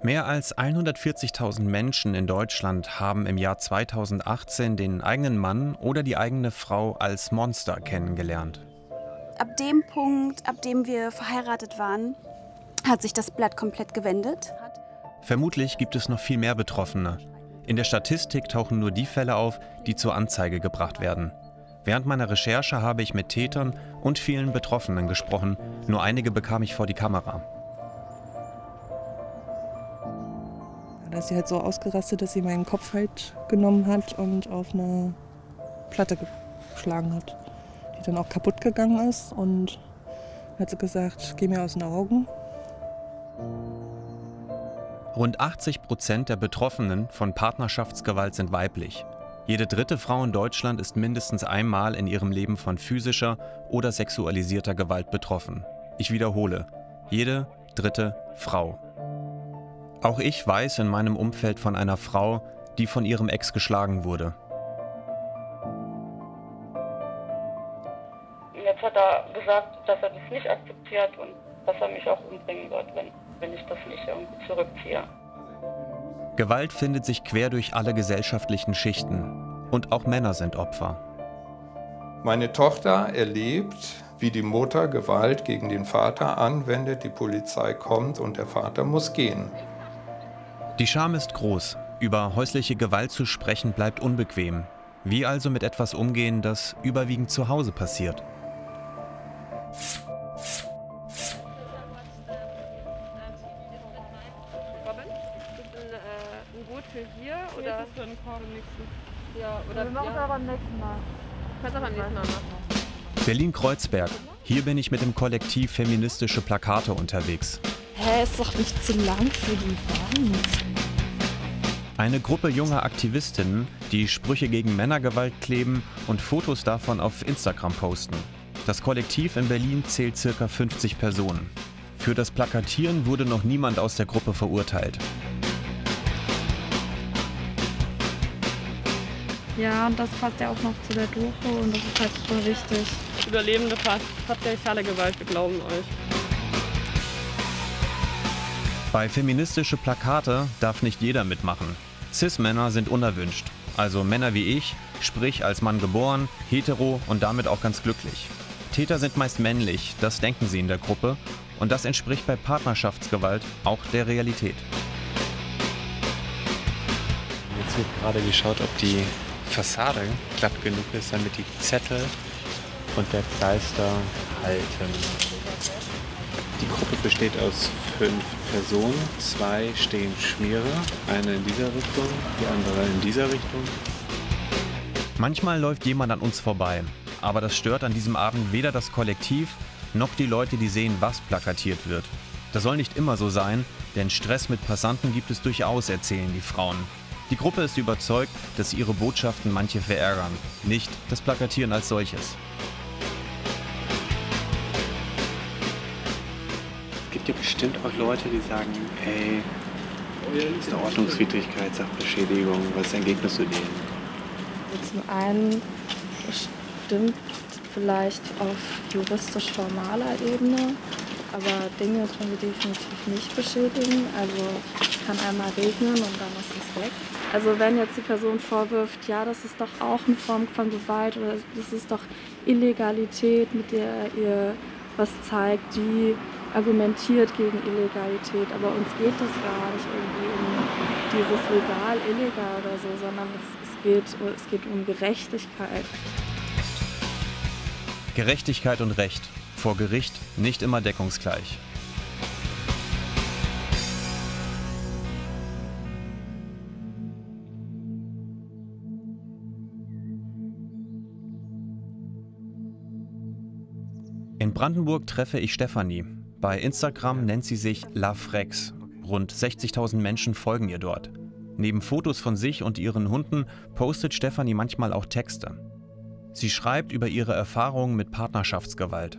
Mehr als 140.000 Menschen in Deutschland haben im Jahr 2018 den eigenen Mann oder die eigene Frau als Monster kennengelernt. Ab dem Punkt, ab dem wir verheiratet waren, hat sich das Blatt komplett gewendet. Vermutlich gibt es noch viel mehr Betroffene. In der Statistik tauchen nur die Fälle auf, die zur Anzeige gebracht werden. Während meiner Recherche habe ich mit Tätern und vielen Betroffenen gesprochen. Nur einige bekam ich vor die Kamera. Da ist sie halt so ausgerastet, dass sie meinen Kopf halt genommen hat und auf eine Platte geschlagen hat, die dann auch kaputt gegangen ist. Und hat sie gesagt, geh mir aus den Augen. Rund 80% der Betroffenen von Partnerschaftsgewalt sind weiblich. Jede dritte Frau in Deutschland ist mindestens einmal in ihrem Leben von physischer oder sexualisierter Gewalt betroffen. Ich wiederhole, jede dritte Frau. Auch ich weiß in meinem Umfeld von einer Frau, die von ihrem Ex geschlagen wurde. Jetzt hat er gesagt, dass er das nicht akzeptiert und dass er mich auch umbringen wird, wenn ich das nicht irgendwie zurückziehe. Gewalt findet sich quer durch alle gesellschaftlichen Schichten. Und auch Männer sind Opfer. Meine Tochter erlebt, wie die Mutter Gewalt gegen den Vater anwendet, die Polizei kommt und der Vater muss gehen. Die Scham ist groß. Über häusliche Gewalt zu sprechen bleibt unbequem. Wie also mit etwas umgehen, das überwiegend zu Hause passiert? Hier oder ist drin, komm, ja, oder wir machen es aber am nächsten Mal. Kannst du aber am nächsten Mal machen. Berlin-Kreuzberg. Hier bin ich mit dem Kollektiv Feministische Plakate unterwegs. Hä, ist doch nicht zu lang für die Wand. Eine Gruppe junger Aktivistinnen, die Sprüche gegen Männergewalt kleben und Fotos davon auf Instagram posten. Das Kollektiv in Berlin zählt ca. 50 Personen. Für das Plakatieren wurde noch niemand aus der Gruppe verurteilt. Ja, und das passt ja auch noch zu der Doku und das ist halt super wichtig. Überlebende patriarchale Gewalt, wir glauben euch. Bei Feministische Plakate darf nicht jeder mitmachen. Cis-Männer sind unerwünscht. Also Männer wie ich, sprich als Mann geboren, hetero und damit auch ganz glücklich. Täter sind meist männlich, das denken sie in der Gruppe. Und das entspricht bei Partnerschaftsgewalt auch der Realität. Jetzt wird gerade geschaut, ob die Fassade glatt genug ist, damit die Zettel und der Kleister halten. Die Gruppe besteht aus 5 Personen. 2 stehen Schmiere, eine in dieser Richtung, die andere in dieser Richtung. Manchmal läuft jemand an uns vorbei, aber das stört an diesem Abend weder das Kollektiv noch die Leute, die sehen, was plakatiert wird. Das soll nicht immer so sein, denn Stress mit Passanten gibt es durchaus, erzählen die Frauen. Die Gruppe ist überzeugt, dass ihre Botschaften manche verärgern, nicht das Plakatieren als solches. Es gibt ja bestimmt auch Leute, die sagen, ey, das ist eine Ordnungswidrigkeit, Sachbeschädigung, was entgegnest du denen? Zum einen stimmt vielleicht auf juristisch-formaler Ebene, aber Dinge können wir definitiv nicht beschädigen. Also kann einmal regnen und dann ist es weg. Also wenn jetzt die Person vorwirft, ja, das ist doch auch eine Form von Gewalt oder das ist doch Illegalität, mit der ihr was zeigt, die argumentiert gegen Illegalität. Aber uns geht es gar nicht irgendwie um dieses legal, illegal oder so, sondern es geht um Gerechtigkeit. Gerechtigkeit und Recht. Vor Gericht nicht immer deckungsgleich. In Brandenburg treffe ich Stefanie. Bei Instagram nennt sie sich la_frecks. Rund 60.000 Menschen folgen ihr dort. Neben Fotos von sich und ihren Hunden postet Stefanie manchmal auch Texte. Sie schreibt über ihre Erfahrungen mit Partnerschaftsgewalt.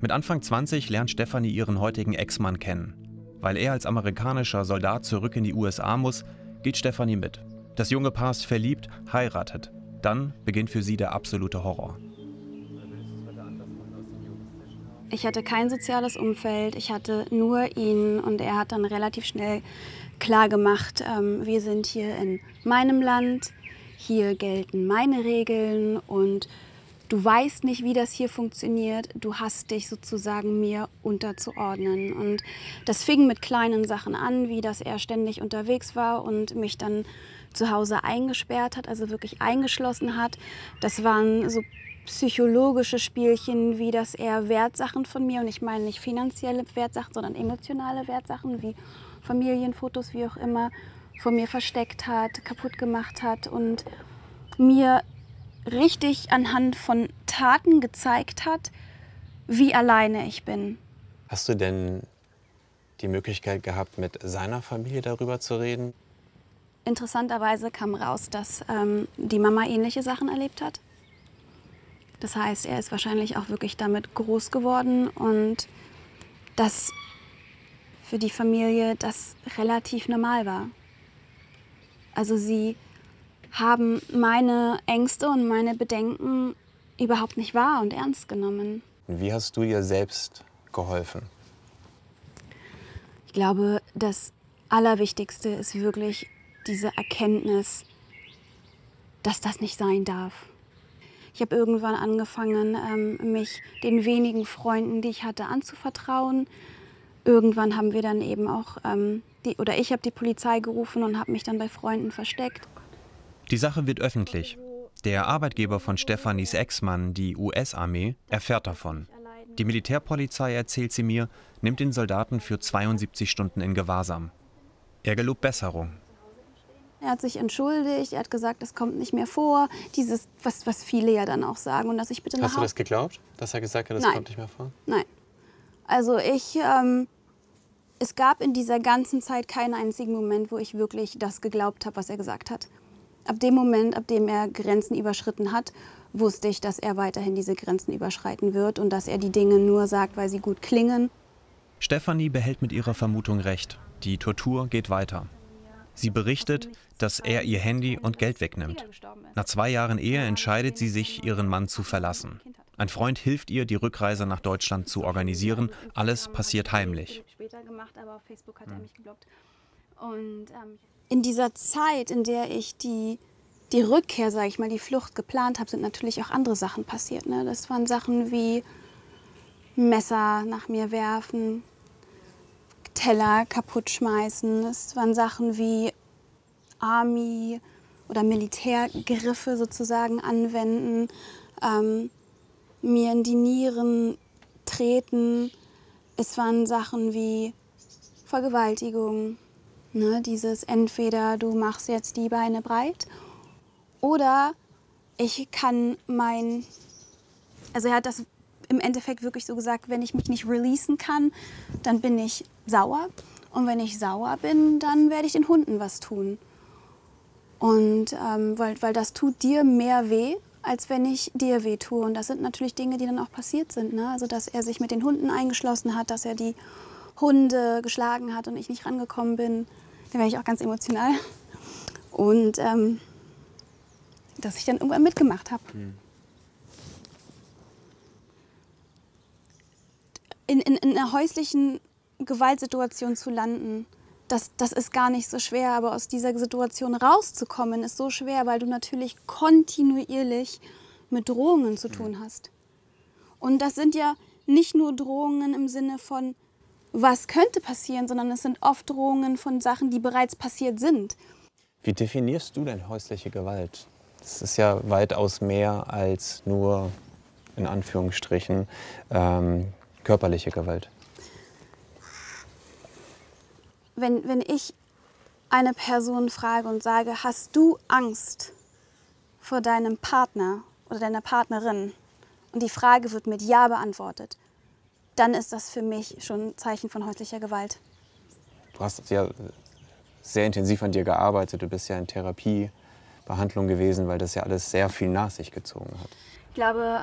Mit Anfang 20 lernt Stefanie ihren heutigen Ex-Mann kennen. Weil er als amerikanischer Soldat zurück in die USA muss, geht Stefanie mit. Das junge Paar ist verliebt, heiratet. Dann beginnt für sie der absolute Horror. Ich hatte kein soziales Umfeld, ich hatte nur ihn und er hat dann relativ schnell klar gemacht, wir sind hier in meinem Land, hier gelten meine Regeln und du weißt nicht, wie das hier funktioniert, du hast dich sozusagen mir unterzuordnen. Und das fing mit kleinen Sachen an, wie dass er ständig unterwegs war und mich dann zu Hause eingesperrt hat, also wirklich eingeschlossen hat. Das waren so psychologische Spielchen, wie dass er Wertsachen von mir, und ich meine nicht finanzielle Wertsachen, sondern emotionale Wertsachen, wie Familienfotos, wie auch immer, von mir versteckt hat, kaputt gemacht hat und mir richtig anhand von Taten gezeigt hat, wie alleine ich bin. Hast du denn die Möglichkeit gehabt, mit seiner Familie darüber zu reden? Interessanterweise kam raus, dass die Mama ähnliche Sachen erlebt hat. Das heißt, er ist wahrscheinlich auch wirklich damit groß geworden und dass für die Familie das relativ normal war. Also sie haben meine Ängste und meine Bedenken überhaupt nicht wahr und ernst genommen. Wie hast du dir selbst geholfen? Ich glaube, das Allerwichtigste ist wirklich diese Erkenntnis, dass das nicht sein darf. Ich habe irgendwann angefangen, mich den wenigen Freunden, die ich hatte, anzuvertrauen. Irgendwann haben wir dann eben auch, ich habe die Polizei gerufen und habe mich dann bei Freunden versteckt. Die Sache wird öffentlich. Der Arbeitgeber von Stefanies Ex-Mann, die US-Armee, erfährt davon. Die Militärpolizei, erzählt sie mir, nimmt den Soldaten für 72 Stunden in Gewahrsam. Er gelobt Besserung. Er hat sich entschuldigt, er hat gesagt, das kommt nicht mehr vor. Dieses, was viele ja dann auch sagen. Und dass ich bitte nach Hause... Hast du das geglaubt, dass er gesagt hat, das kommt nicht mehr vor? Nein. Also es gab in dieser ganzen Zeit keinen einzigen Moment, wo ich wirklich das geglaubt habe, was er gesagt hat. Ab dem Moment, ab dem er Grenzen überschritten hat, wusste ich, dass er weiterhin diese Grenzen überschreiten wird und dass er die Dinge nur sagt, weil sie gut klingen. Stefanie behält mit ihrer Vermutung recht. Die Tortur geht weiter. Sie berichtet, dass er ihr Handy und Geld wegnimmt. Nach 2 Jahren Ehe entscheidet sie sich, ihren Mann zu verlassen. Ein Freund hilft ihr, die Rückreise nach Deutschland zu organisieren. Alles passiert heimlich. In dieser Zeit, in der ich die Rückkehr, sage ich mal, die Flucht geplant habe, sind natürlich auch andere Sachen passiert. Ne? Das waren Sachen wie Messer nach mir werfen, Teller kaputt schmeißen. Das waren Sachen wie Army- oder Militärgriffe sozusagen anwenden, mir in die Nieren treten. Es waren Sachen wie Vergewaltigung. Ne, dieses entweder du machst jetzt die Beine breit oder ich kann mein, also er hat das im Endeffekt wirklich so gesagt, wenn ich mich nicht releasen kann, dann bin ich sauer und wenn ich sauer bin, dann werde ich den Hunden was tun. Und weil das tut dir mehr weh, als wenn ich dir weh tue und das sind natürlich Dinge, die dann auch passiert sind, ne? Also dass er sich mit den Hunden eingeschlossen hat, dass er die Hunde geschlagen hat und ich nicht rangekommen bin, da wäre ich auch ganz emotional. Und dass ich dann irgendwann mitgemacht habe. In einer häuslichen Gewaltsituation zu landen, das ist gar nicht so schwer, aber aus dieser Situation rauszukommen ist so schwer, weil du natürlich kontinuierlich mit Drohungen zu tun hast. Und das sind ja nicht nur Drohungen im Sinne von was könnte passieren, sondern es sind oft Drohungen von Sachen, die bereits passiert sind. Wie definierst du denn häusliche Gewalt? Das ist ja weitaus mehr als nur, in Anführungsstrichen, körperliche Gewalt. Wenn ich eine Person frage und sage, hast du Angst vor deinem Partner oder deiner Partnerin? Und die Frage wird mit Ja beantwortet. Dann ist das für mich schon ein Zeichen von häuslicher Gewalt. Du hast ja sehr intensiv an dir gearbeitet. Du bist ja in Therapiebehandlung gewesen, weil das ja alles sehr viel nach sich gezogen hat. Ich glaube,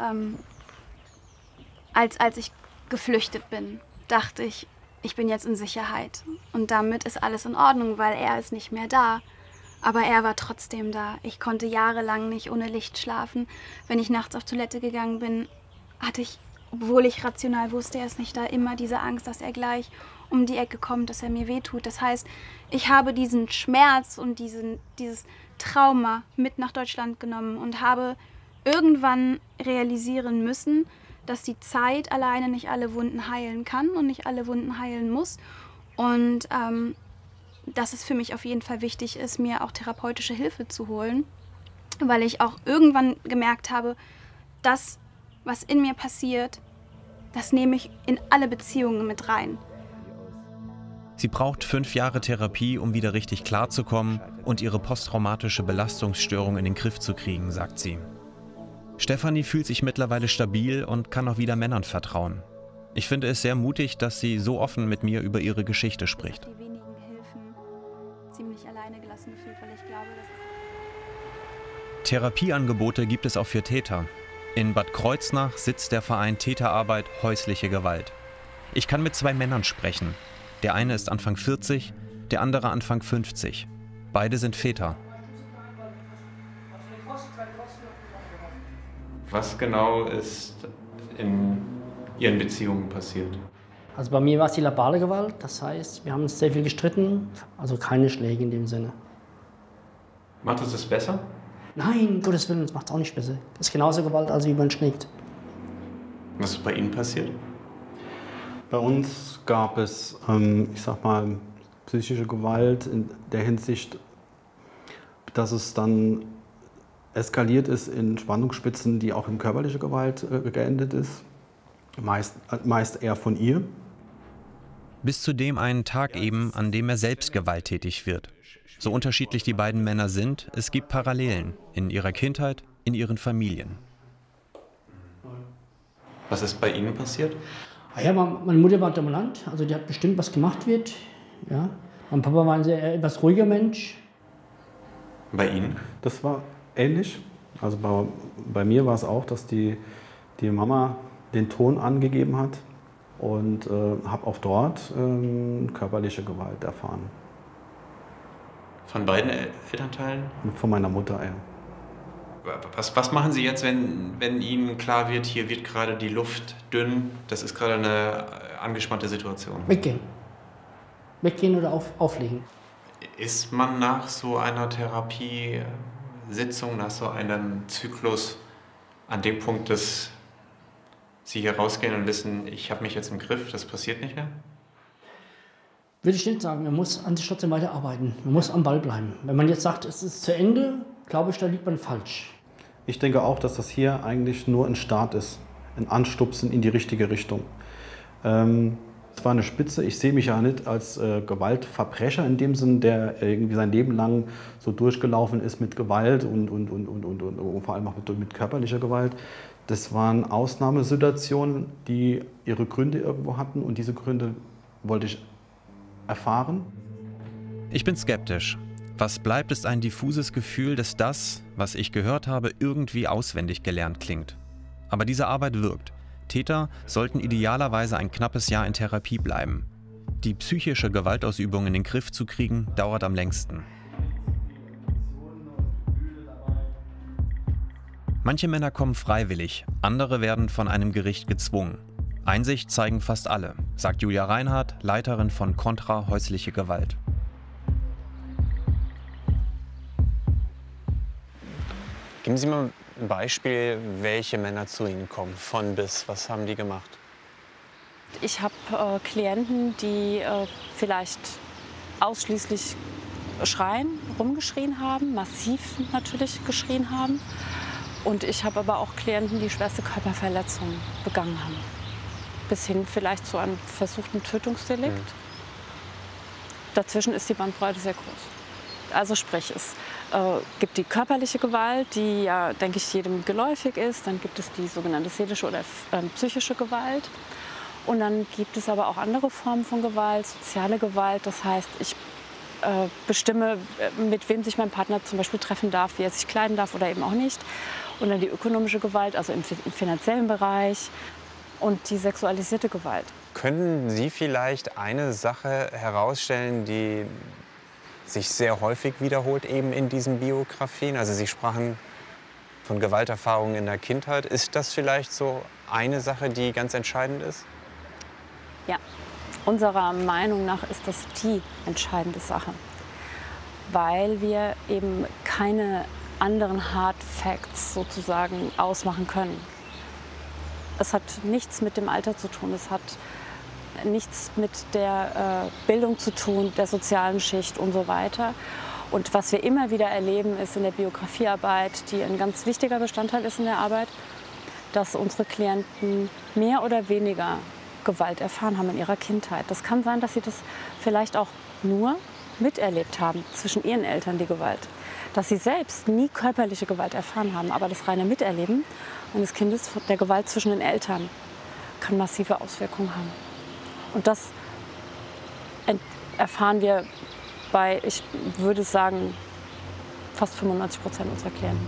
als ich geflüchtet bin, dachte ich, ich bin jetzt in Sicherheit. Und damit ist alles in Ordnung, weil er ist nicht mehr da. Aber er war trotzdem da. Ich konnte jahrelang nicht ohne Licht schlafen. Wenn ich nachts auf Toilette gegangen bin, hatte ich obwohl ich rational wusste, er ist nicht da, immer diese Angst, dass er gleich um die Ecke kommt, dass er mir wehtut. Das heißt, ich habe diesen Schmerz und dieses Trauma mit nach Deutschland genommen und habe irgendwann realisieren müssen, dass die Zeit alleine nicht alle Wunden heilen kann und nicht alle Wunden heilen muss. Und dass es für mich auf jeden Fall wichtig ist, mir auch therapeutische Hilfe zu holen, weil ich auch irgendwann gemerkt habe, das, was in mir passiert, das nehme ich in alle Beziehungen mit rein. Sie braucht 5 Jahre Therapie, um wieder richtig klarzukommen und ihre posttraumatische Belastungsstörung in den Griff zu kriegen, sagt sie. Stefanie fühlt sich mittlerweile stabil und kann auch wieder Männern vertrauen. Ich finde es sehr mutig, dass sie so offen mit mir über ihre Geschichte spricht. Die wenigen Hilfen ziemlich alleine gelassen gefühlt, weil ich glaube, dass Therapieangebote gibt es auch für Täter. In Bad Kreuznach sitzt der Verein Täterarbeit Häusliche Gewalt. Ich kann mit 2 Männern sprechen. Der eine ist Anfang 40, der andere Anfang 50. Beide sind Väter. Was genau ist in ihren Beziehungen passiert? Also bei mir war es die verbale Gewalt, das heißt, wir haben uns sehr viel gestritten, also keine Schläge in dem Sinne. Macht es das besser? Nein, Gottes Willen, das macht es auch nicht besser. Das ist genauso Gewalt, als wie man schlägt. Was ist bei Ihnen passiert? Bei uns gab es, ich sag mal, psychische Gewalt in der Hinsicht, dass es dann eskaliert ist in Spannungsspitzen, die auch in körperliche Gewalt geendet ist. Meist eher von ihr. Bis zu dem einen Tag eben, an dem er selbst gewalttätig wird. So unterschiedlich die beiden Männer sind, es gibt Parallelen in ihrer Kindheit, in ihren Familien. Was ist bei Ihnen passiert? Ja, meine Mutter war dominant, also die hat bestimmt, was gemacht wird. Ja. Mein Papa war ein sehr etwas ruhiger Mensch. Bei Ihnen? Das war ähnlich. Also bei mir war es auch, dass die Mama den Ton angegeben hat und habe auch dort körperliche Gewalt erfahren. Von beiden Elternteilen? Von meiner Mutter, ja. Was machen Sie jetzt, wenn Ihnen klar wird, hier wird gerade die Luft dünn, das ist gerade eine angespannte Situation? Weggehen. Weggehen oder auflegen. Ist man nach so einer Therapiesitzung, nach so einem Zyklus an dem Punkt, dass Sie hier rausgehen und wissen, ich habe mich jetzt im Griff, das passiert nicht mehr? Würde ich nicht sagen, man muss an sich trotzdem weiterarbeiten, man muss am Ball bleiben. Wenn man jetzt sagt, es ist zu Ende, glaube ich, da liegt man falsch. Ich denke auch, dass das hier eigentlich nur ein Start ist, ein Anstupsen in die richtige Richtung. Es war eine Spitze, ich sehe mich ja nicht als Gewaltverbrecher in dem Sinn, der irgendwie sein Leben lang so durchgelaufen ist mit Gewalt und vor allem auch mit körperlicher Gewalt. Das waren Ausnahmesituationen, die ihre Gründe irgendwo hatten und diese Gründe wollte ich erfahren. Ich bin skeptisch. Was bleibt, ist ein diffuses Gefühl, dass das, was ich gehört habe, irgendwie auswendig gelernt klingt. Aber diese Arbeit wirkt. Täter sollten idealerweise ein knappes Jahr in Therapie bleiben. Die psychische Gewaltausübung in den Griff zu kriegen, dauert am längsten. Manche Männer kommen freiwillig, andere werden von einem Gericht gezwungen. Einsicht zeigen fast alle, sagt Julia Reinhardt, Leiterin von Contra häusliche Gewalt. Geben Sie mal ein Beispiel, welche Männer zu Ihnen kommen, von bis. Was haben die gemacht? Ich habe Klienten, die vielleicht ausschließlich schreien, rumgeschrien haben, massiv natürlich geschrien haben. Und ich habe aber auch Klienten, die schwerste Körperverletzungen begangen haben. Bis hin vielleicht zu einem versuchten Tötungsdelikt. Mhm. Dazwischen ist die Bandbreite sehr groß. Also sprich, es gibt die körperliche Gewalt, die ja, denke ich, jedem geläufig ist. Dann gibt es die sogenannte seelische oder psychische Gewalt. Und dann gibt es aber auch andere Formen von Gewalt, soziale Gewalt. Das heißt, ich bestimme, mit wem sich mein Partner zum Beispiel treffen darf, wie er sich kleiden darf oder eben auch nicht. Und dann die ökonomische Gewalt, also im finanziellen Bereich. Und die sexualisierte Gewalt. Können Sie vielleicht eine Sache herausstellen, die sich sehr häufig wiederholt eben in diesen Biografien? Also Sie sprachen von Gewalterfahrungen in der Kindheit. Ist das vielleicht so eine Sache, die ganz entscheidend ist? Ja, unserer Meinung nach ist das die entscheidende Sache, weil wir eben keine anderen Hard Facts sozusagen ausmachen können. Es hat nichts mit dem Alter zu tun, es hat nichts mit der Bildung zu tun, der sozialen Schicht und so weiter. Und was wir immer wieder erleben, ist in der Biografiearbeit, die ein ganz wichtiger Bestandteil ist in der Arbeit, dass unsere Klienten mehr oder weniger Gewalt erfahren haben in ihrer Kindheit. Das kann sein, dass sie das vielleicht auch nur miterlebt haben, zwischen ihren Eltern die Gewalt. Dass sie selbst nie körperliche Gewalt erfahren haben, aber das reine Miterleben eines Kindes von der Gewalt zwischen den Eltern kann massive Auswirkungen haben. Und das erfahren wir bei, ich würde sagen, fast 95% unserer Klienten.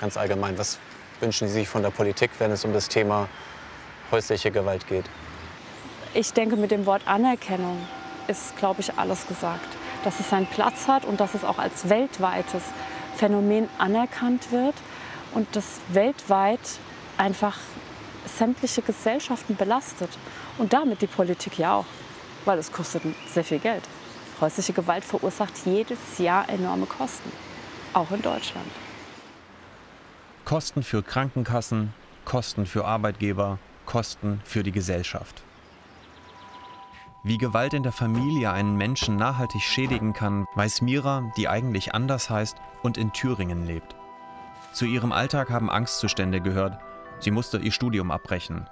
Ganz allgemein, was wünschen Sie sich von der Politik, wenn es um das Thema häusliche Gewalt geht? Ich denke, mit dem Wort Anerkennung ist, glaube ich, alles gesagt. Dass es seinen Platz hat und dass es auch als weltweites Phänomen anerkannt wird und das weltweit einfach sämtliche Gesellschaften belastet. Und damit die Politik ja auch, weil es kostet sehr viel Geld. Häusliche Gewalt verursacht jedes Jahr enorme Kosten, auch in Deutschland. Kosten für Krankenkassen, Kosten für Arbeitgeber, Kosten für die Gesellschaft. Wie Gewalt in der Familie einen Menschen nachhaltig schädigen kann, weiß Mira, die eigentlich anders heißt und in Thüringen lebt. Zu ihrem Alltag haben Angstzustände gehört. Sie musste ihr Studium abbrechen.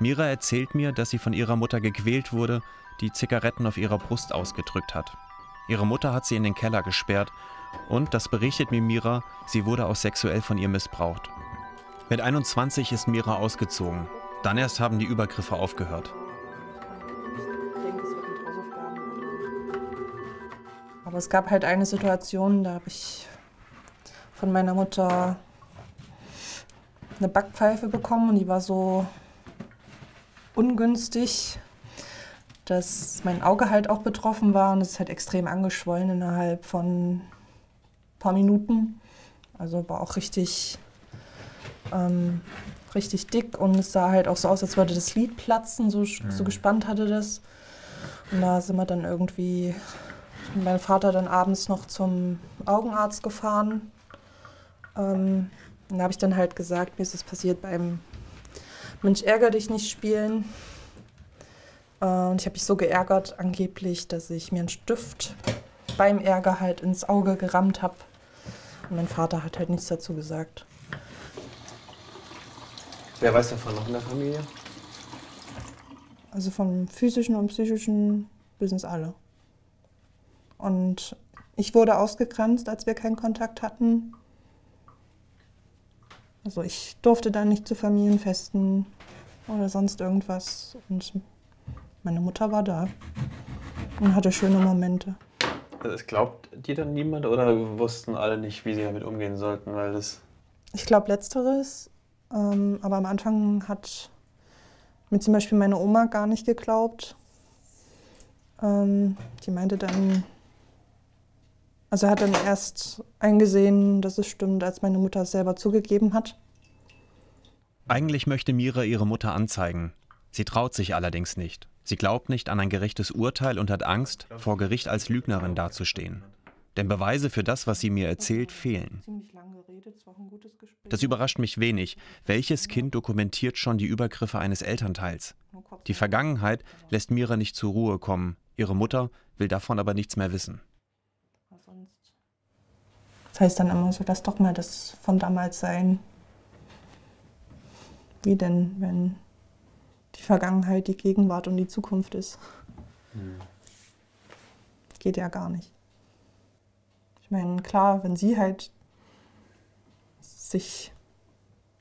Mira erzählt mir, dass sie von ihrer Mutter gequält wurde, die Zigaretten auf ihrer Brust ausgedrückt hat. Ihre Mutter hat sie in den Keller gesperrt und, das berichtet mir Mira, sie wurde auch sexuell von ihr missbraucht. Mit 21 ist Mira ausgezogen. Dann erst haben die Übergriffe aufgehört. Aber es gab halt eine Situation, da habe ich von meiner Mutter eine Backpfeife bekommen und die war so ungünstig, dass mein Auge halt auch betroffen war und es ist halt extrem angeschwollen innerhalb von ein paar Minuten. Also war auch richtig, richtig dick und es sah halt auch so aus, als würde das Lid platzen, so gespannt hatte das. Und da sind wir dann irgendwie... Mein Vater dann abends noch zum Augenarzt gefahren. Da habe ich dann halt gesagt, mir ist das passiert beim Mensch ärger dich nicht spielen. Und ich habe mich so geärgert angeblich, dass ich mir einen Stift beim Ärger halt ins Auge gerammt habe. Und mein Vater hat halt nichts dazu gesagt. Wer weiß davon noch in der Familie? Also vom physischen und psychischen wissen es alle. Und ich wurde ausgegrenzt, als wir keinen Kontakt hatten. Also ich durfte dann nicht zu Familienfesten oder sonst irgendwas. Und meine Mutter war da und hatte schöne Momente. Also es glaubt dir dann niemand oder wussten alle nicht, wie sie damit umgehen sollten? Weil das ich glaube Letzteres. Aber am Anfang hat mir zum Beispiel meine Oma gar nicht geglaubt. Die meinte dann... Also er hat dann erst eingesehen, dass es stimmt, als meine Mutter es selber zugegeben hat. Eigentlich möchte Mira ihre Mutter anzeigen. Sie traut sich allerdings nicht. Sie glaubt nicht an ein gerechtes Urteil und hat Angst, vor Gericht als Lügnerin dazustehen. Denn Beweise für das, was sie mir erzählt, fehlen. Das überrascht mich wenig. Welches Kind dokumentiert schon die Übergriffe eines Elternteils? Die Vergangenheit lässt Mira nicht zur Ruhe kommen. Ihre Mutter will davon aber nichts mehr wissen. Das heißt dann immer so, lass doch mal das von damals sein. Wie denn, wenn die Vergangenheit die Gegenwart und die Zukunft ist? Hm. Geht ja gar nicht. Ich meine, klar, wenn sie halt sich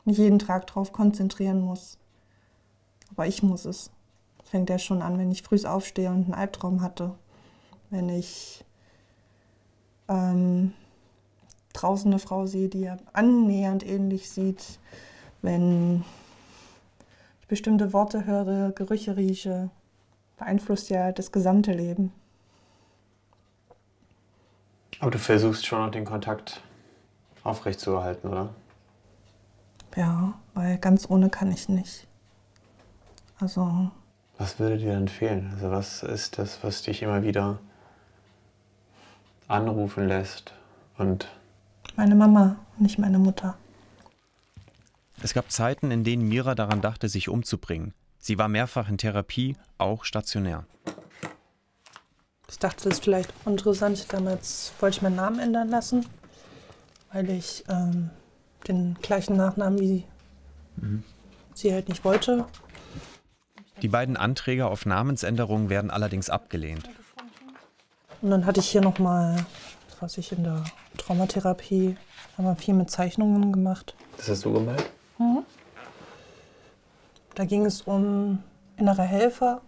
nicht jeden Tag drauf konzentrieren muss, aber ich muss es. Das fängt ja schon an, wenn ich früh aufstehe und einen Albtraum hatte. Wenn ich draußen eine Frau sehe, die ja annähernd ähnlich sieht, wenn ich bestimmte Worte höre, Gerüche rieche, beeinflusst ja das gesamte Leben. Aber du versuchst schon noch den Kontakt aufrechtzuerhalten, oder? Ja, weil ganz ohne kann ich nicht. Also. Was würde dir dann fehlen? Also was ist das, was dich immer wieder anrufen lässt? Und meine Mama, nicht meine Mutter. Es gab Zeiten, in denen Mira daran dachte, sich umzubringen. Sie war mehrfach in Therapie, auch stationär. Ich dachte, das ist vielleicht interessant. Damals wollte ich meinen Namen ändern lassen, weil ich den gleichen Nachnamen wie sie halt nicht wollte. Die beiden Anträge auf Namensänderung werden allerdings abgelehnt. Und dann hatte ich hier nochmal, was ich in der Traumatherapie, haben wir viel mit Zeichnungen gemacht. Das hast du gemalt? Mhm. Da ging es um innere Helfer.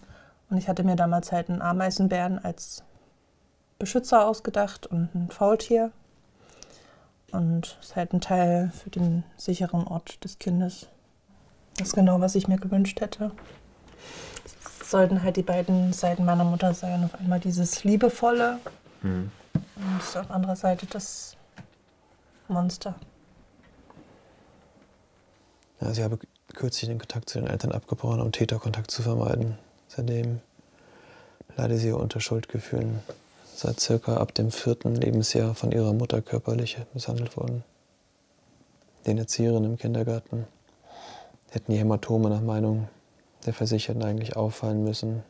Und ich hatte mir damals halt einen Ameisenbären als Beschützer ausgedacht und ein Faultier. Und es ist halt ein Teil für den sicheren Ort des Kindes. Das ist genau, was ich mir gewünscht hätte. Es sollten halt die beiden Seiten meiner Mutter sein. Auf einmal dieses Liebevolle und auf anderer Seite das Monster. Ja, ich habe kürzlich den Kontakt zu den Eltern abgebrochen, um Täterkontakt zu vermeiden. Seitdem leidet sie unter Schuldgefühlen. Seit circa ab dem 4. Lebensjahr von ihrer Mutter körperlich misshandelt worden. Den Erzieherinnen im Kindergarten hätten die Hämatome nach Meinung der Versicherten eigentlich auffallen müssen.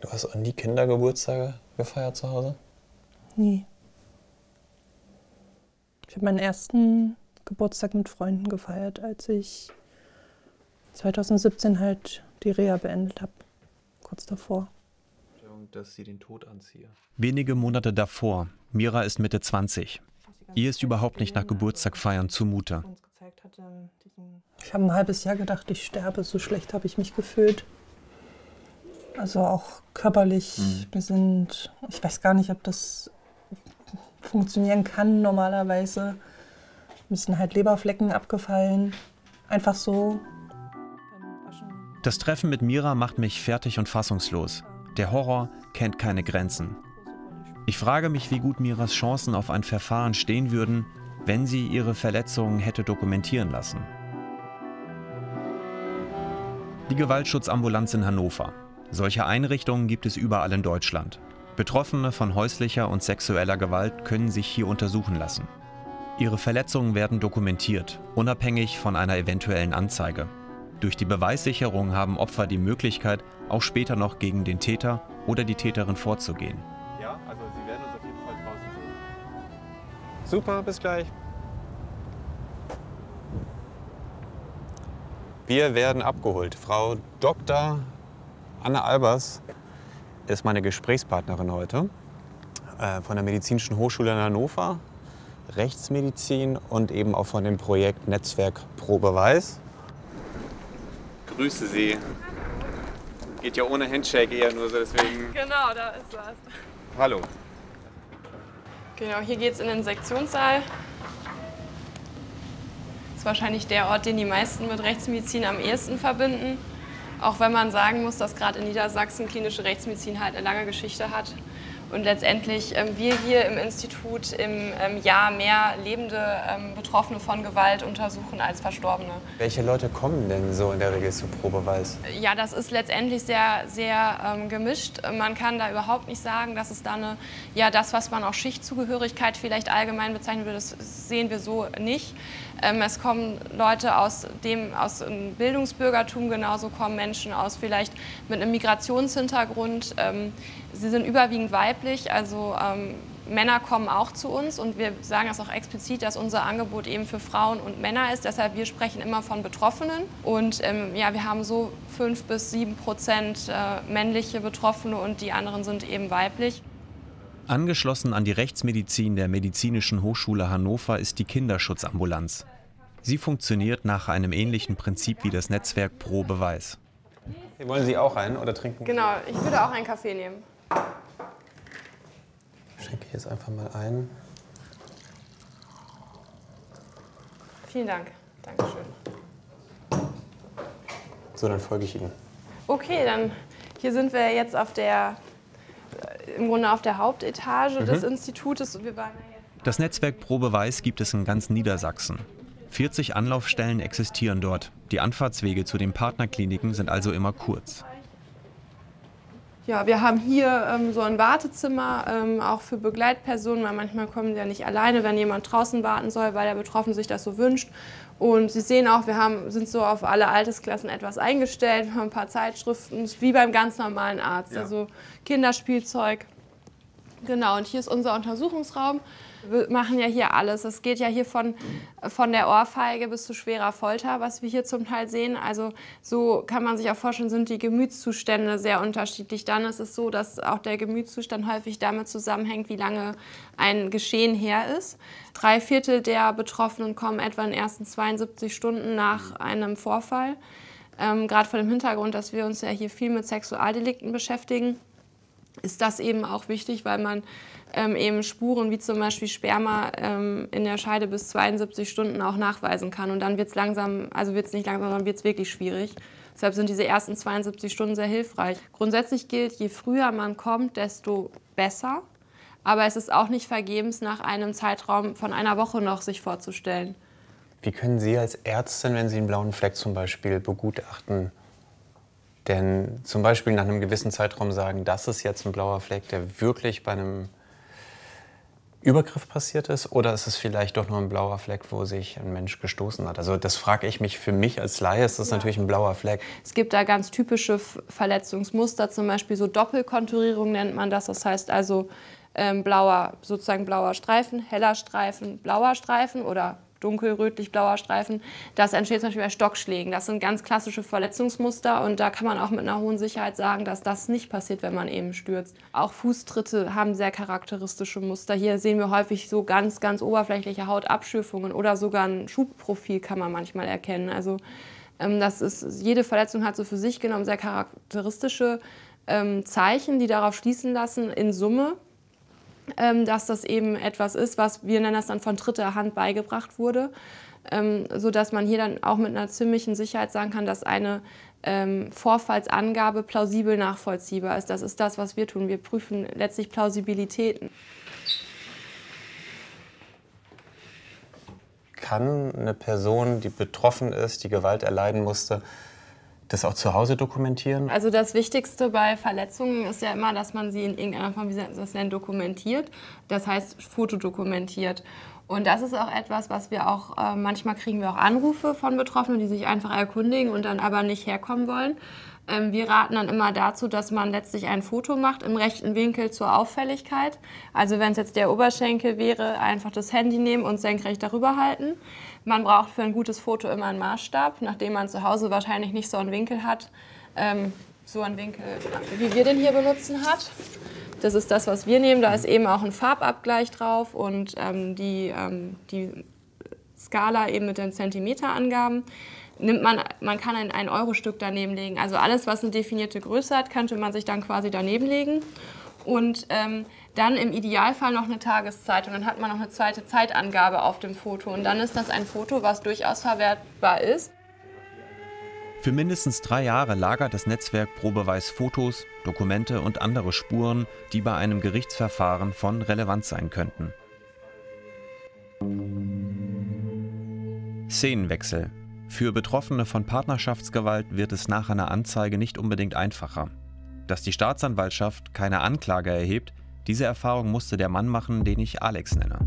Du hast auch nie Kindergeburtstage gefeiert zu Hause? Nie. Ich habe meinen ersten Geburtstag mit Freunden gefeiert, als ich 2017 halt die Reha beendet habe, kurz davor. Dass sie den Tod anziehe. Wenige Monate davor, Mira ist Mitte 20. Ihr ist überhaupt nicht nach Geburtstag feiern zumute. Ich habe ein halbes Jahr gedacht, ich sterbe, so schlecht habe ich mich gefühlt. Also auch körperlich, ich weiß gar nicht, ob das funktionieren kann normalerweise. Mir sind halt Leberflecken abgefallen, einfach so. Das Treffen mit Mira macht mich fertig und fassungslos. Der Horror kennt keine Grenzen. Ich frage mich, wie gut Miras Chancen auf ein Verfahren stehen würden, wenn sie ihre Verletzungen hätte dokumentieren lassen. Die Gewaltschutzambulanz in Hannover. Solche Einrichtungen gibt es überall in Deutschland. Betroffene von häuslicher und sexueller Gewalt können sich hier untersuchen lassen. Ihre Verletzungen werden dokumentiert, unabhängig von einer eventuellen Anzeige. Durch die Beweissicherung haben Opfer die Möglichkeit, auch später noch gegen den Täter oder die Täterin vorzugehen. Ja, also Sie werden uns auf jeden Fall draußen sehen. Super, bis gleich. Wir werden abgeholt. Frau Dr. Anna Albers ist meine Gesprächspartnerin heute von der Medizinischen Hochschule in Hannover, Rechtsmedizin und eben auch von dem Projekt Netzwerk pro Beweis. Grüße Sie. Geht ja ohne Handshake eher nur so, deswegen... Genau, da ist was. Hallo. Genau, hier geht's in den Sektionssaal. Ist wahrscheinlich der Ort, den die meisten mit Rechtsmedizin am ehesten verbinden. Auch wenn man sagen muss, dass gerade in Niedersachsen klinische Rechtsmedizin halt eine lange Geschichte hat. Und letztendlich wir hier im Institut im Jahr mehr lebende Betroffene von Gewalt untersuchen als Verstorbene. Welche Leute kommen denn so in der Regel zu pro Beweis? Ja, das ist letztendlich sehr, sehr gemischt. Man kann da überhaupt nicht sagen, dass es da eine, ja, das, was man auch Schichtzugehörigkeit vielleicht allgemein bezeichnen würde, das sehen wir so nicht. Es kommen Leute aus dem Bildungsbürgertum, genauso kommen Menschen aus vielleicht mit einem Migrationshintergrund. Sie sind überwiegend weiblich, also Männer kommen auch zu uns und wir sagen das auch explizit, dass unser Angebot eben für Frauen und Männer ist. Deshalb, wir sprechen immer von Betroffenen und ja, wir haben so 5 bis 7% männliche Betroffene und die anderen sind eben weiblich. Angeschlossen an die Rechtsmedizin der Medizinischen Hochschule Hannover ist die Kinderschutzambulanz. Sie funktioniert nach einem ähnlichen Prinzip wie das Netzwerk pro Beweis. Wollen Sie auch einen oder trinken? Genau, ich würde auch einen Kaffee nehmen. Ich schenke jetzt einfach mal ein. Vielen Dank. Dankeschön. So, dann folge ich Ihnen. Okay, dann hier sind wir jetzt auf der... Im Grunde auf der Hauptetage des Institutes. Das Netzwerk pro Beweis gibt es in ganz Niedersachsen. 40 Anlaufstellen existieren dort. Die Anfahrtswege zu den Partnerkliniken sind also immer kurz. Ja, wir haben hier so ein Wartezimmer, auch für Begleitpersonen, weil manchmal kommen die ja nicht alleine, wenn jemand draußen warten soll, weil der Betroffene sich das so wünscht. Und Sie sehen auch, wir sind so auf alle Altersklassen etwas eingestellt, wir haben ein paar Zeitschriften, wie beim ganz normalen Arzt, ja. Also Kinderspielzeug. Genau, und hier ist unser Untersuchungsraum. Wir machen ja hier alles. Es geht ja hier von der Ohrfeige bis zu schwerer Folter, was wir hier zum Teil sehen. Also so kann man sich auch vorstellen, sind die Gemütszustände sehr unterschiedlich. Dann ist es so, dass auch der Gemütszustand häufig damit zusammenhängt, wie lange ein Geschehen her ist. 3/4 der Betroffenen kommen etwa in den ersten 72 Stunden nach einem Vorfall. Gerade vor dem Hintergrund, dass wir uns ja hier viel mit Sexualdelikten beschäftigen, ist das eben auch wichtig, weil man eben Spuren wie zum Beispiel Sperma in der Scheide bis 72 Stunden auch nachweisen kann. Und dann wird es langsam, also wird es nicht langsam, sondern wird es wirklich schwierig. Deshalb sind diese ersten 72 Stunden sehr hilfreich. Grundsätzlich gilt, je früher man kommt, desto besser. Aber es ist auch nicht vergebens, nach einem Zeitraum von einer Woche noch sich vorzustellen. Wie können Sie als Ärztin, wenn Sie einen blauen Fleck zum Beispiel begutachten, denn zum Beispiel nach einem gewissen Zeitraum sagen, das ist jetzt ein blauer Fleck, der wirklich bei einem Übergriff passiert ist? Oder ist es vielleicht doch nur ein blauer Fleck, wo sich ein Mensch gestoßen hat? Also das frage ich mich, für mich als Laie ist das natürlich ein blauer Fleck. Es gibt da ganz typische Verletzungsmuster, zum Beispiel so Doppelkonturierung nennt man das. Das heißt also blauer Streifen, heller Streifen, blauer Streifen oder dunkelrötlich-blauer Streifen, das entsteht zum Beispiel bei Stockschlägen. Das sind ganz klassische Verletzungsmuster und da kann man auch mit einer hohen Sicherheit sagen, dass das nicht passiert, wenn man eben stürzt. Auch Fußtritte haben sehr charakteristische Muster. Hier sehen wir häufig so ganz, ganz oberflächliche Hautabschürfungen oder sogar ein Schubprofil kann man manchmal erkennen. Also das ist, jede Verletzung hat so für sich genommen sehr charakteristische Zeichen, die darauf schließen lassen, in Summe, dass das eben etwas ist, was wir nennen das dann von dritter Hand beigebracht wurde, sodass man hier dann auch mit einer ziemlichen Sicherheit sagen kann, dass eine Vorfallsangabe plausibel nachvollziehbar ist. Das ist das, was wir tun. Wir prüfen letztlich Plausibilitäten. Kann eine Person, die betroffen ist, die Gewalt erleiden musste, das auch zu Hause dokumentieren? Also das Wichtigste bei Verletzungen ist ja immer, dass man sie in irgendeiner Form, wie Sie das nennen, dokumentiert. Das heißt, fotodokumentiert. Und das ist auch etwas, was wir auch, manchmal kriegen wir auch Anrufe von Betroffenen, die sich einfach erkundigen und dann aber nicht herkommen wollen. Wir raten dann immer dazu, dass man letztlich ein Foto macht im rechten Winkel zur Auffälligkeit. Also wenn es jetzt der Oberschenkel wäre, einfach das Handy nehmen und senkrecht darüber halten. Man braucht für ein gutes Foto immer einen Maßstab, nachdem man zu Hause wahrscheinlich nicht so einen Winkel hat, so einen Winkel, wie wir den hier benutzen hat. Das ist das, was wir nehmen. Da ist eben auch ein Farbabgleich drauf und die Skala eben mit den Zentimeterangaben. Man kann ein Euro-Stück daneben legen. Also alles, was eine definierte Größe hat, könnte man sich dann quasi daneben legen. Und dann im Idealfall noch eine Tageszeit. Und dann hat man noch eine zweite Zeitangabe auf dem Foto. Und dann ist das ein Foto, was durchaus verwertbar ist. Für mindestens 3 Jahre lagert das Netzwerk pro Beweis Fotos, Dokumente und andere Spuren, die bei einem Gerichtsverfahren von Relevanz sein könnten. Szenenwechsel. Für Betroffene von Partnerschaftsgewalt wird es nach einer Anzeige nicht unbedingt einfacher. Dass die Staatsanwaltschaft keine Anklage erhebt, diese Erfahrung musste der Mann machen, den ich Alex nenne.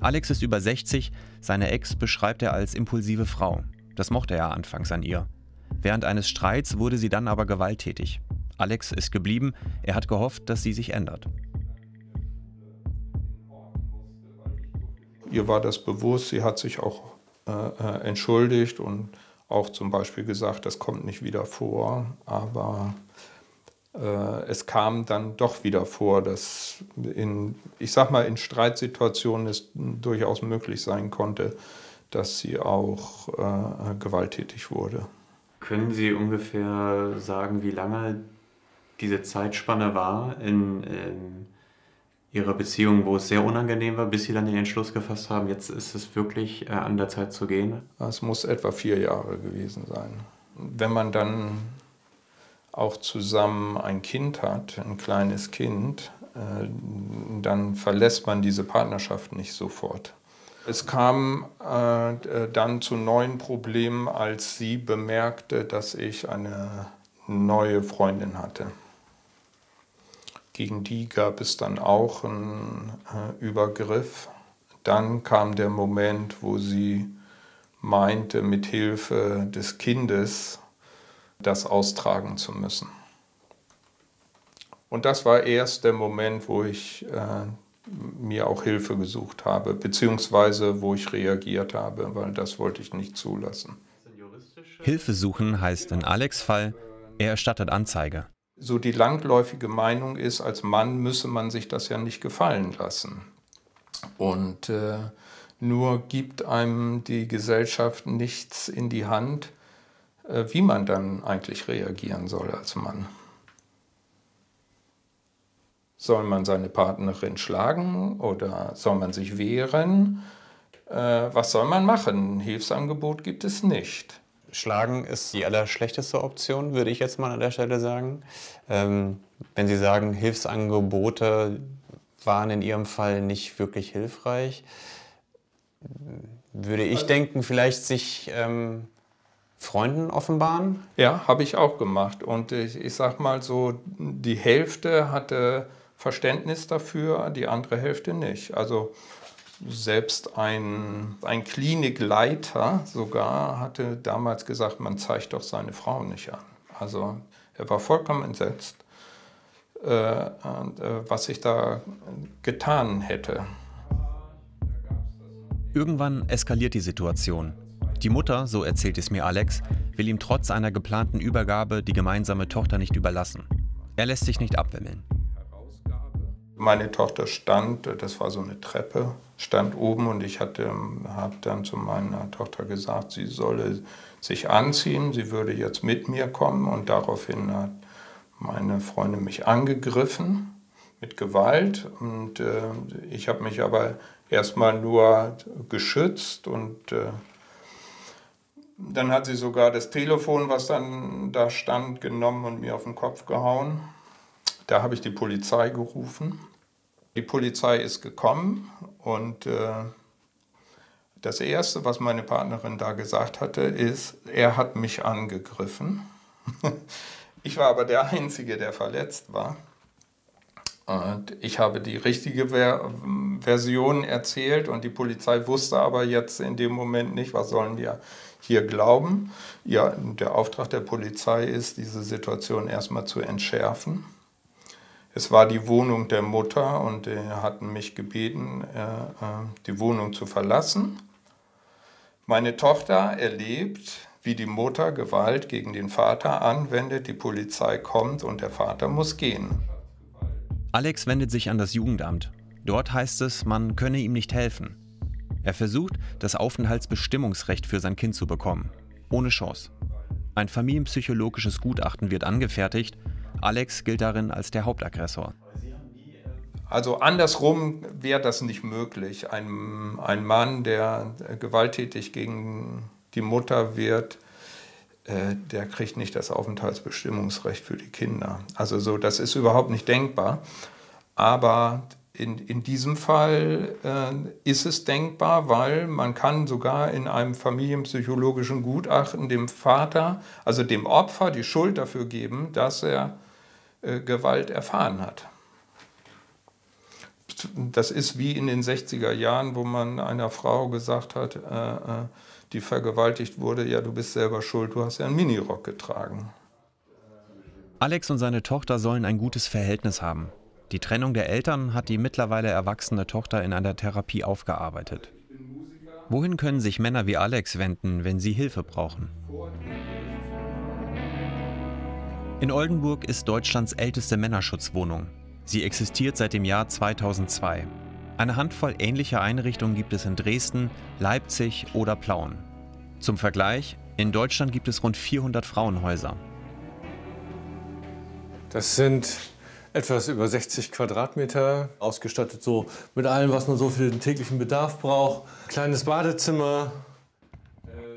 Alex ist über 60, seine Ex beschreibt er als impulsive Frau. Das mochte er anfangs an ihr. Während eines Streits wurde sie dann aber gewalttätig. Alex ist geblieben, er hat gehofft, dass sie sich ändert. Ihr war das bewusst, sie hat sich auch entschuldigt und auch zum Beispiel gesagt, das kommt nicht wieder vor, aber es kam dann doch wieder vor, dass in Streitsituationen es durchaus möglich sein konnte, dass sie auch gewalttätig wurde. Können Sie ungefähr sagen, wie lange diese Zeitspanne war in Ihrer Beziehung, wo es sehr unangenehm war, bis Sie dann den Entschluss gefasst haben, jetzt ist es wirklich an der Zeit zu gehen? Es muss etwa 4 Jahre gewesen sein. Wenn man dann auch zusammen ein Kind hat, ein kleines Kind, dann verlässt man diese Partnerschaft nicht sofort. Es kam dann zu neuen Problemen, als sie bemerkte, dass ich eine neue Freundin hatte. Gegen die gab es dann auch einen Übergriff. Dann kam der Moment, wo sie meinte, mit Hilfe des Kindes das austragen zu müssen. Und das war erst der Moment, wo ich mir auch Hilfe gesucht habe, beziehungsweise wo ich reagiert habe, weil das wollte ich nicht zulassen. Hilfe suchen heißt in Alex' Fall, er erstattet Anzeige. So die langläufige Meinung ist, als Mann müsse man sich das ja nicht gefallen lassen. Und nur gibt einem die Gesellschaft nichts in die Hand, wie man dann eigentlich reagieren soll als Mann. Soll man seine Partnerin schlagen oder soll man sich wehren? Was soll man machen? Hilfsangebot gibt es nicht. Schlagen ist die allerschlechteste Option, würde ich jetzt mal an der Stelle sagen. Wenn Sie sagen, Hilfsangebote waren in Ihrem Fall nicht wirklich hilfreich, würde ich denken, vielleicht sich Freunden offenbaren? Ja, habe ich auch gemacht. Und ich sag mal so, die Hälfte hatte Verständnis dafür, die andere Hälfte nicht. Also selbst ein Klinikleiter sogar hatte damals gesagt, man zeigt doch seine Frau nicht an. Also er war vollkommen entsetzt, was ich da getan hätte. Irgendwann eskaliert die Situation. Die Mutter, so erzählt es mir Alex, will ihm trotz einer geplanten Übergabe die gemeinsame Tochter nicht überlassen. Er lässt sich nicht abwimmeln. Meine Tochter stand, das war so eine Treppe, stand oben und ich habe dann zu meiner Tochter gesagt, sie solle sich anziehen, sie würde jetzt mit mir kommen. Und daraufhin hat meine Freundin mich angegriffen mit Gewalt und ich habe mich aber erstmal nur geschützt und dann hat sie sogar das Telefon, was dann da stand, genommen und mir auf den Kopf gehauen. Da habe ich die Polizei gerufen. Die Polizei ist gekommen und das Erste, was meine Partnerin da gesagt hatte, ist, er hat mich angegriffen. Ich war aber der Einzige, der verletzt war. Und ich habe die richtige Version erzählt und die Polizei wusste aber jetzt in dem Moment nicht, was sollen wir hier glauben. Ja, der Auftrag der Polizei ist, diese Situation erstmal zu entschärfen. Es war die Wohnung der Mutter und die hatten mich gebeten, die Wohnung zu verlassen. Meine Tochter erlebt, wie die Mutter Gewalt gegen den Vater anwendet, die Polizei kommt und der Vater muss gehen. Alex wendet sich an das Jugendamt. Dort heißt es, man könne ihm nicht helfen. Er versucht, das Aufenthaltsbestimmungsrecht für sein Kind zu bekommen. Ohne Chance. Ein familienpsychologisches Gutachten wird angefertigt. Alex gilt darin als der Hauptaggressor. Also andersrum wäre das nicht möglich. Ein Mann, der gewalttätig gegen die Mutter wird, der kriegt nicht das Aufenthaltsbestimmungsrecht für die Kinder. Also so, das ist überhaupt nicht denkbar. Aber in diesem Fall ist es denkbar, weil man kann sogar in einem familienpsychologischen Gutachten dem Vater, also dem Opfer, die Schuld dafür geben, dass er Gewalt erfahren hat. Das ist wie in den 60er Jahren, wo man einer Frau gesagt hat, die vergewaltigt wurde, ja, du bist selber schuld, du hast ja einen Minirock getragen. Alex und seine Tochter sollen ein gutes Verhältnis haben. Die Trennung der Eltern hat die mittlerweile erwachsene Tochter in einer Therapie aufgearbeitet. Wohin können sich Männer wie Alex wenden, wenn sie Hilfe brauchen? In Oldenburg ist Deutschlands älteste Männerschutzwohnung. Sie existiert seit dem Jahr 2002. Eine Handvoll ähnlicher Einrichtungen gibt es in Dresden, Leipzig oder Plauen. Zum Vergleich, in Deutschland gibt es rund 400 Frauenhäuser. Das sind etwas über 60 Quadratmeter, ausgestattet so mit allem, was man so für den täglichen Bedarf braucht. Kleines Badezimmer.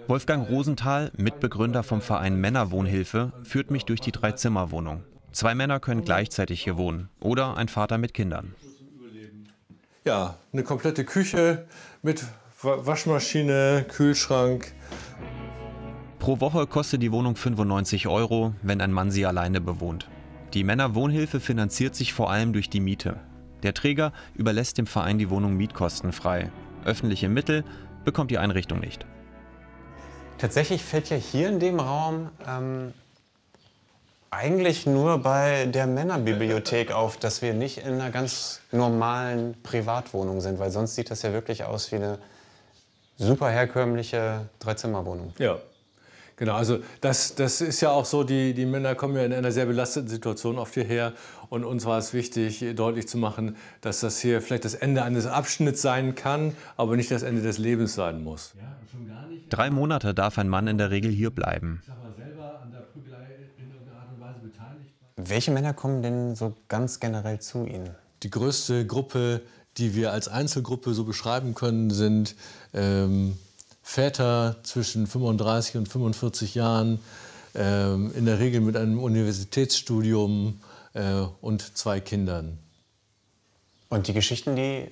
Wolfgang Rosenthal, Mitbegründer vom Verein Männerwohnhilfe, führt mich durch die Dreizimmerwohnung. Zwei Männer können gleichzeitig hier wohnen oder ein Vater mit Kindern. Ja, eine komplette Küche mit Waschmaschine, Kühlschrank. Pro Woche kostet die Wohnung 95 €, wenn ein Mann sie alleine bewohnt. Die Männerwohnhilfe finanziert sich vor allem durch die Miete. Der Träger überlässt dem Verein die Wohnung mietkostenfrei. Öffentliche Mittel bekommt die Einrichtung nicht. Tatsächlich fällt ja hier in dem Raum eigentlich nur bei der Männerbibliothek auf, dass wir nicht in einer ganz normalen Privatwohnung sind, weil sonst sieht das ja wirklich aus wie eine super herkömmliche Dreizimmerwohnung. Ja, genau. Also das ist ja auch so, die Männer kommen ja in einer sehr belasteten Situation oft hierher. Und uns war es wichtig, deutlich zu machen, dass das hier vielleicht das Ende eines Abschnitts sein kann, aber nicht das Ende des Lebens sein muss. 3 Monate darf ein Mann in der Regel hier bleiben. Welche Männer kommen denn so ganz generell zu Ihnen? Die größte Gruppe, die wir als Einzelgruppe so beschreiben können, sind Väter zwischen 35 und 45 Jahren, in der Regel mit einem Universitätsstudium und 2 Kindern. Und die Geschichten, die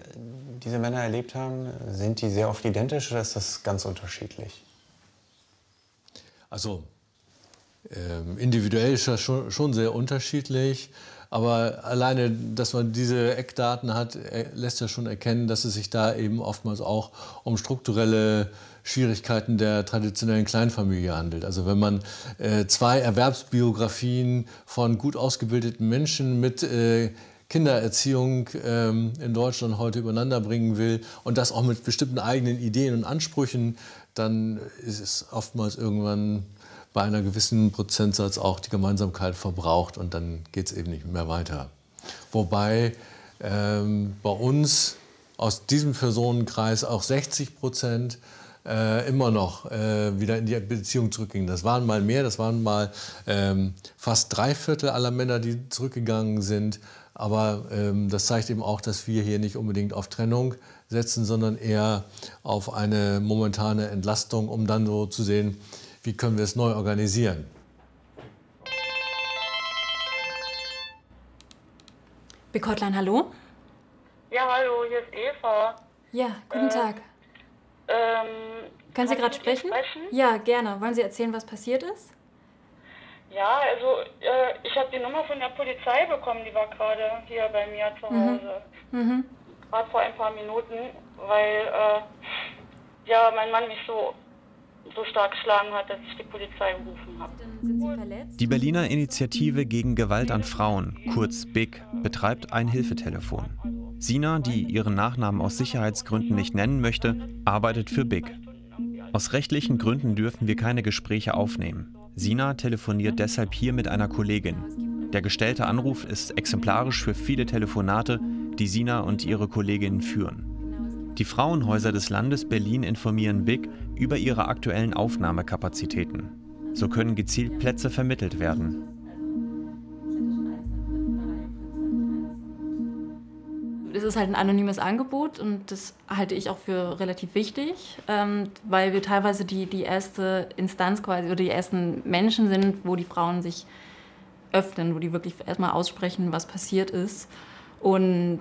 diese Männer erlebt haben, sind die sehr oft identisch oder ist das ganz unterschiedlich? Also individuell ist das schon sehr unterschiedlich, aber alleine, dass man diese Eckdaten hat, lässt ja schon erkennen, dass es sich da eben oftmals auch um strukturelle Schwierigkeiten der traditionellen Kleinfamilie handelt. Also wenn man 2 Erwerbsbiografien von gut ausgebildeten Menschen mit Kindererziehung in Deutschland heute übereinander bringen will und das auch mit bestimmten eigenen Ideen und Ansprüchen, dann ist es oftmals irgendwann bei einer gewissen Prozentsatz auch die Gemeinsamkeit verbraucht und dann geht es eben nicht mehr weiter. Wobei bei uns aus diesem Personenkreis auch 60% immer noch wieder in die Beziehung zurückgingen. Das waren mal mehr, das waren mal fast 3/4 aller Männer, die zurückgegangen sind. Aber das zeigt eben auch, dass wir hier nicht unbedingt auf Trennung setzen, sondern eher auf eine momentane Entlastung, um dann so zu sehen, wie können wir es neu organisieren. Bekottlein, hallo? Ja, hallo, hier ist Eva. Ja, guten Tag. Können Sie gerade sprechen? Ja, gerne. Wollen Sie erzählen, was passiert ist? Ja, also ich habe die Nummer von der Polizei bekommen, die war gerade hier bei mir zu Hause. Mhm. Gerade vor ein paar Minuten, weil ja, mein Mann mich so stark geschlagen hat, dass ich die Polizei gerufen habe. Die Berliner Initiative gegen Gewalt an Frauen, kurz BIG, betreibt ein Hilfetelefon. Sina, die ihren Nachnamen aus Sicherheitsgründen nicht nennen möchte, arbeitet für BIG. Aus rechtlichen Gründen dürfen wir keine Gespräche aufnehmen. Sina telefoniert deshalb hier mit einer Kollegin. Der gestellte Anruf ist exemplarisch für viele Telefonate, die Sina und ihre Kolleginnen führen. Die Frauenhäuser des Landes Berlin informieren BIG über ihre aktuellen Aufnahmekapazitäten. So können gezielt Plätze vermittelt werden. Es ist halt ein anonymes Angebot und das halte ich auch für relativ wichtig, weil wir teilweise die erste Instanz quasi oder die ersten Menschen sind, wo die Frauen sich öffnen, wo die wirklich erstmal aussprechen, was passiert ist. Und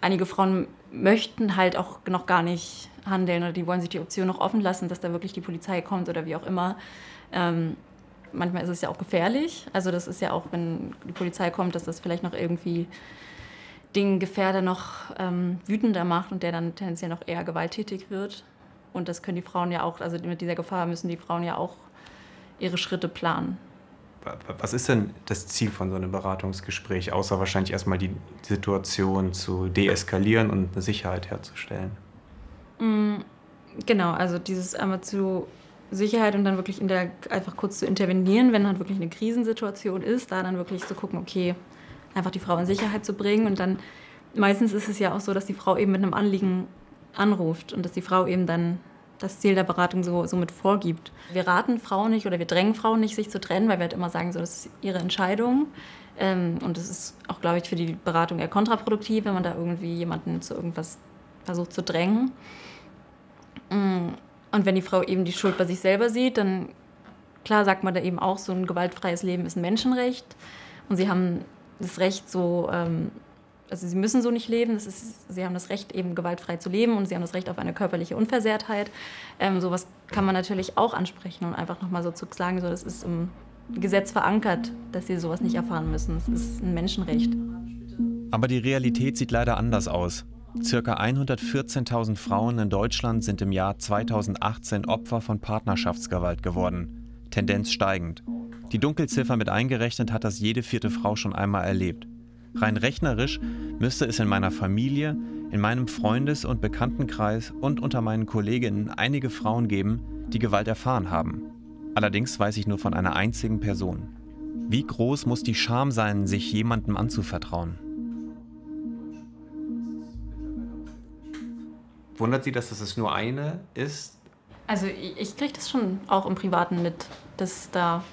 einige Frauen möchten halt auch noch gar nicht handeln oder die wollen sich die Option noch offen lassen, dass da wirklich die Polizei kommt oder wie auch immer. Manchmal ist es ja auch gefährlich. Also das ist ja auch, wenn die Polizei kommt, dass das vielleicht noch irgendwie den Gefährder noch wütender macht und der dann tendenziell noch eher gewalttätig wird. Und das können die Frauen ja auch, also mit dieser Gefahr müssen die Frauen ja auch ihre Schritte planen. Was ist denn das Ziel von so einem Beratungsgespräch, außer wahrscheinlich erstmal die Situation zu deeskalieren und eine Sicherheit herzustellen? Genau, also dieses einmal zu Sicherheit und dann wirklich einfach kurz zu intervenieren, wenn dann wirklich eine Krisensituation ist, da dann wirklich zu gucken, okay, einfach die Frau in Sicherheit zu bringen. Und dann meistens ist es ja auch so, dass die Frau eben mit einem Anliegen anruft und dass die Frau eben dann das Ziel der Beratung somit vorgibt. Wir raten Frauen nicht oder wir drängen Frauen nicht, sich zu trennen, weil wir halt immer sagen, so, das ist ihre Entscheidung. Und das ist auch, glaube ich, für die Beratung eher kontraproduktiv, wenn man da irgendwie jemanden zu irgendwas versucht zu drängen. Und wenn die Frau eben die Schuld bei sich selber sieht, dann, klar, sagt man da eben auch, so ein gewaltfreies Leben ist ein Menschenrecht. Und sie haben das Recht, so also sie müssen so nicht leben, das ist, sie haben das Recht, eben gewaltfrei zu leben und sie haben das Recht auf eine körperliche Unversehrtheit. Sowas kann man natürlich auch ansprechen und einfach nochmal so zu sagen, so, das ist im Gesetz verankert, dass sie sowas nicht erfahren müssen. Das ist ein Menschenrecht. Aber die Realität sieht leider anders aus. Circa 114.000 Frauen in Deutschland sind im Jahr 2018 Opfer von Partnerschaftsgewalt geworden. Tendenz steigend. Die Dunkelziffer mit eingerechnet hat das jede vierte Frau schon einmal erlebt. Rein rechnerisch müsste es in meiner Familie, in meinem Freundes- und Bekanntenkreis und unter meinen Kolleginnen einige Frauen geben, die Gewalt erfahren haben. Allerdings weiß ich nur von einer einzigen Person. Wie groß muss die Scham sein, sich jemandem anzuvertrauen? Wundert Sie, dass das nur eine ist? Also ich kriege das schon auch im Privaten mit, dass da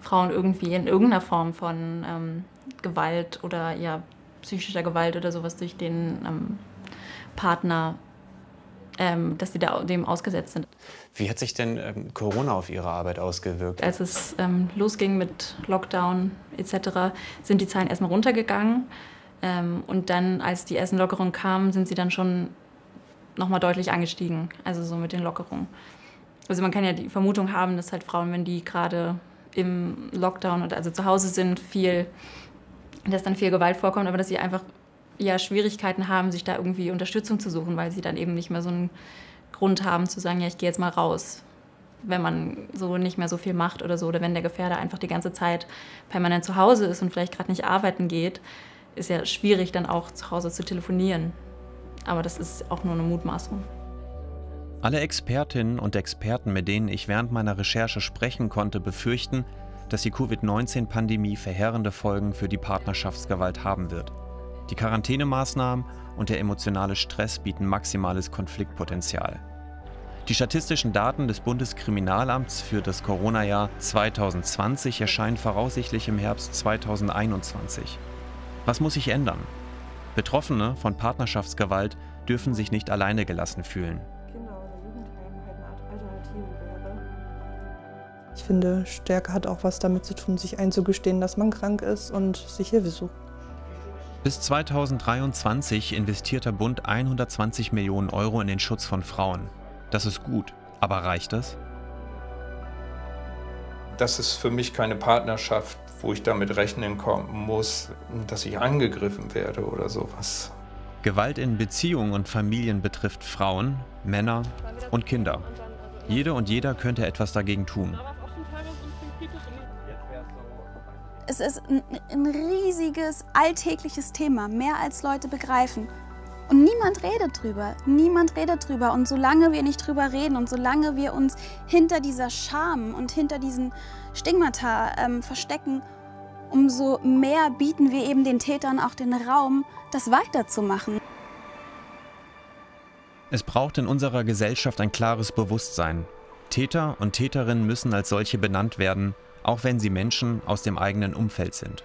Frauen irgendwie in irgendeiner Form von Gewalt oder ja, psychischer Gewalt oder sowas durch den Partner, dass sie da dem ausgesetzt sind. Wie hat sich denn Corona auf Ihre Arbeit ausgewirkt? Als es losging mit Lockdown etc. sind die Zahlen erstmal runtergegangen. Und dann, als die ersten Lockerungen kamen, sind sie dann schon nochmal deutlich angestiegen, also so mit den Lockerungen. Also man kann ja die Vermutung haben, dass halt Frauen, wenn die gerade im Lockdown und also zu Hause sind, dass dann viel Gewalt vorkommt, aber dass sie einfach ja Schwierigkeiten haben, sich da irgendwie Unterstützung zu suchen, weil sie dann eben nicht mehr so einen Grund haben zu sagen, ja, ich gehe jetzt mal raus, wenn man so nicht mehr so viel macht oder so, oder wenn der Gefährder einfach die ganze Zeit permanent zu Hause ist und vielleicht gerade nicht arbeiten geht, ist ja schwierig, dann auch zu Hause zu telefonieren. Aber das ist auch nur eine Mutmaßung. Alle Expertinnen und Experten, mit denen ich während meiner Recherche sprechen konnte, befürchten, dass die Covid-19-Pandemie verheerende Folgen für die Partnerschaftsgewalt haben wird. Die Quarantänemaßnahmen und der emotionale Stress bieten maximales Konfliktpotenzial. Die statistischen Daten des Bundeskriminalamts für das Corona-Jahr 2020 erscheinen voraussichtlich im Herbst 2021. Was muss sich ändern? Betroffene von Partnerschaftsgewalt dürfen sich nicht alleine gelassen fühlen. Ich finde, Stärke hat auch was damit zu tun, sich einzugestehen, dass man krank ist und sich Hilfe sucht. Bis 2023 investiert der Bund 120 Millionen Euro in den Schutz von Frauen. Das ist gut, aber reicht das? Das ist für mich keine Partnerschaft, wo ich damit rechnen muss, dass ich angegriffen werde oder sowas. Gewalt in Beziehungen und Familien betrifft Frauen, Männer und Kinder. Jede und jeder könnte etwas dagegen tun. Es ist ein riesiges, alltägliches Thema, mehr als Leute begreifen. Und niemand redet drüber, niemand redet drüber. Und solange wir nicht drüber reden und solange wir uns hinter dieser Scham und hinter diesen Stigmata verstecken, umso mehr bieten wir eben den Tätern auch den Raum, das weiterzumachen. Es braucht in unserer Gesellschaft ein klares Bewusstsein. Täter und Täterinnen müssen als solche benannt werden, auch wenn sie Menschen aus dem eigenen Umfeld sind.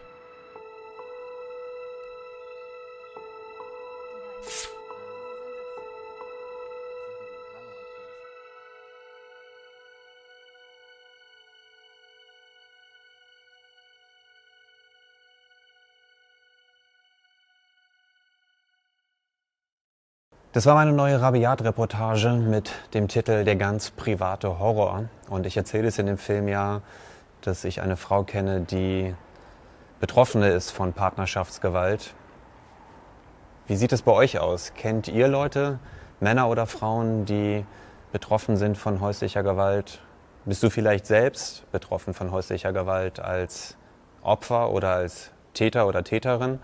Das war meine neue Rabiat-Reportage mit dem Titel Der ganz private Horror. Und ich erzähle es in dem Film ja, dass ich eine Frau kenne, die Betroffene ist von Partnerschaftsgewalt. Wie sieht es bei euch aus? Kennt ihr Leute, Männer oder Frauen, die betroffen sind von häuslicher Gewalt? Bist du vielleicht selbst betroffen von häuslicher Gewalt als Opfer oder als Täter oder Täterin?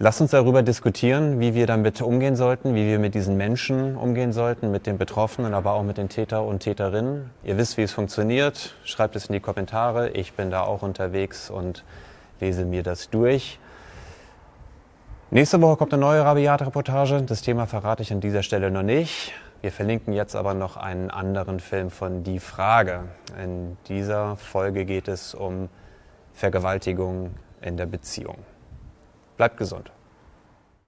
Lasst uns darüber diskutieren, wie wir damit umgehen sollten, wie wir mit diesen Menschen umgehen sollten, mit den Betroffenen, aber auch mit den Täter und Täterinnen. Ihr wisst, wie es funktioniert. Schreibt es in die Kommentare. Ich bin da auch unterwegs und lese mir das durch. Nächste Woche kommt eine neue Rabiat-Reportage. Das Thema verrate ich an dieser Stelle noch nicht. Wir verlinken jetzt aber noch einen anderen Film von Die Frage. In dieser Folge geht es um Vergewaltigung in der Beziehung. Bleibt gesund.